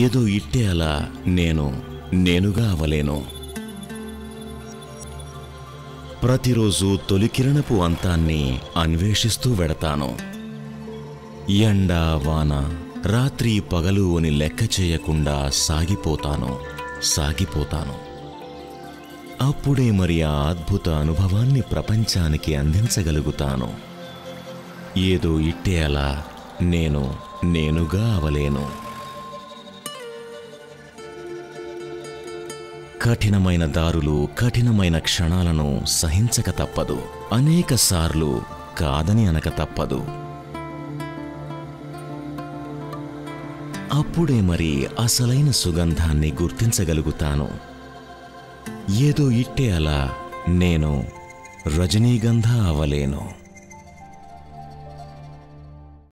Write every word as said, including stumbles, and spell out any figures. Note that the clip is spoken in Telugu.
ఏదో ఇట్టే అలా నేను నేనుగా అవలేను. ప్రతిరోజు తొలి కిరణపు అంతాన్ని అన్వేషిస్తూ వెడతాను. ఎండ వాన రాత్రి పగలు అని లెక్క చేయకుండా సాగిపోతాను సాగిపోతాను. అప్పుడే మరి ఆ అద్భుత అనుభవాన్ని ప్రపంచానికి అందించగలుగుతాను. ఏదో ఇట్టే అలా నేను నేనుగా అవలేను. కఠినమైన దారులు కఠినమైన క్షణాలను సహించక తప్పదు. అనేక సార్లు కాదని అనక తప్పదు. అప్పుడే మరి అసలైన సుగంధాన్ని గుర్తించగలుగుతాను. ఏదో ఇట్టే అలా నేను రజనీగంధ అవలేను.